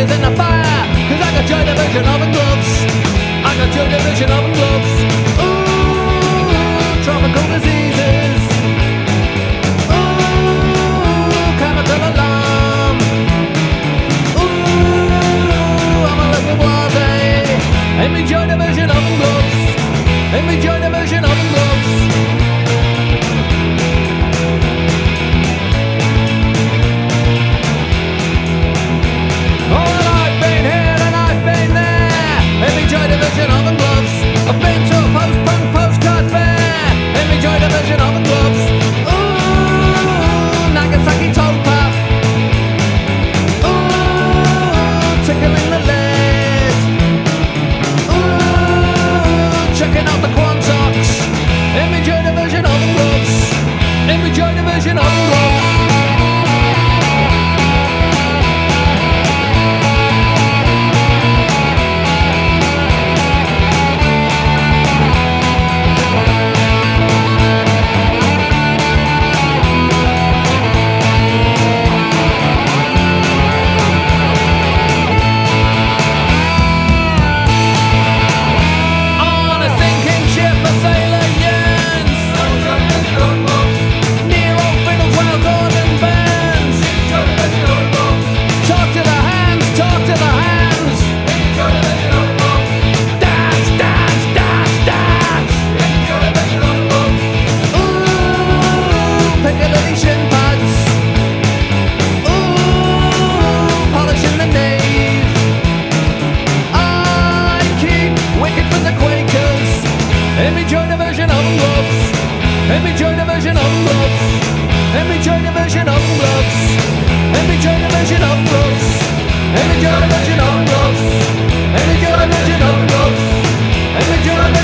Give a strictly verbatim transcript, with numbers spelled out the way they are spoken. fingers in the fire, cause I got Joy Division oven gloves. I got Joy Division oven gloves. Ooh, tropical diseases. Ooh, chemical alarm. Ooh, I'm a little worthy. In me Joy Division oven gloves. In me Joy Division oven gloves. Joy Division of love. Every Joy Division of gloves. Every Joy Division of gloves. Every Joy Division of gloves. Every Joy Division of gloves. Every Joy Division of gloves. Every Joy